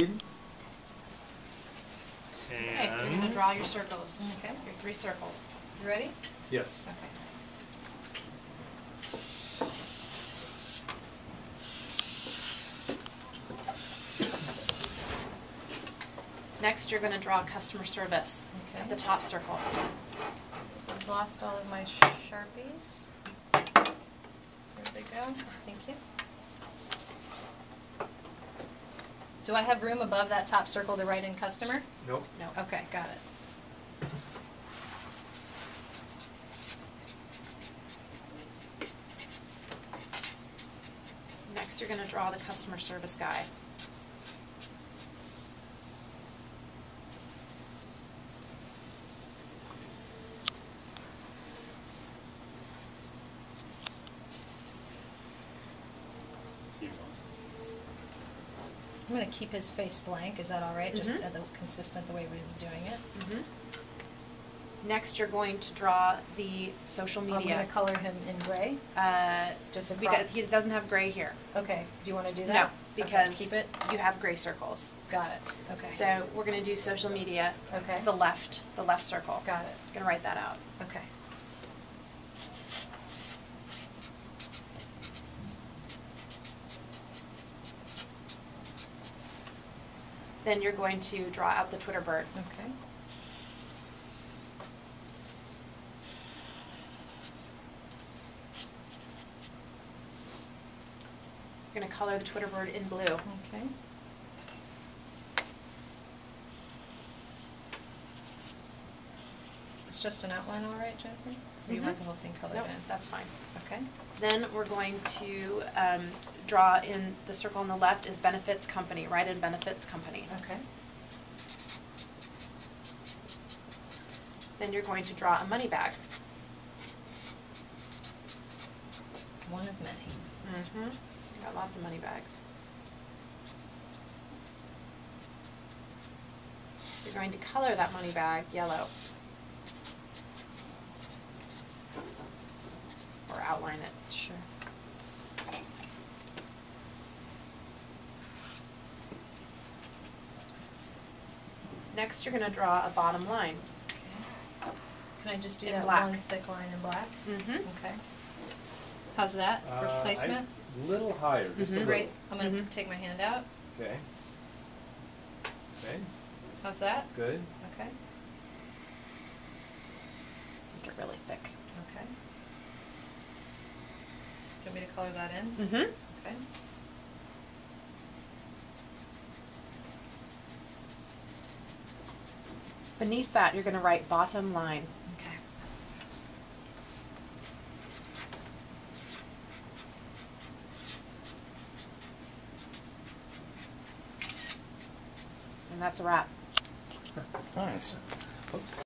Okay, you're going to draw your circles. Okay, your three circles. You ready? Yes. Okay. Next, you're going to draw customer service at the top circle. I've lost all of my Sharpies. There they go. Thank you. Do I have room above that top circle to write in customer? Nope. No. Okay, got it. Next, you're going to draw the customer service guy. I'm going to keep his face blank. Is that all right? Just consistent the way we've been doing it. Next, you're going to draw the social media. I'm going to color him in gray. Just because he doesn't have gray here. Okay. Do you want to do that? No, because keep it. You have gray circles. Got it. Okay. So we're going to do social media. Okay. To the left circle. Got it. I'm going to write that out. Okay. Then you're going to draw out the Twitter bird. Okay. You're going to color the Twitter bird in blue. Okay. It's just an outline, all right, Jennifer? You want the whole thing colored in? That's fine. Okay. Then we're going to draw in the circle on the left is benefits company. Write in benefits company. Okay. Then you're going to draw a money bag. One of many. You've got lots of money bags. You're going to color that money bag yellow. Or outline it. Sure. Next, you're going to draw a bottom line. Okay. Can I just do that one thick line in black? Okay. How's that for placement? A little higher. Just a great. I'm going to take my hand out. Okay. Okay. How's that? Good. Okay. Make it really thick. Okay. Do you want me to color that in? Okay. Beneath that, you're going to write bottom line. Okay. And that's a wrap. Nice. Oops.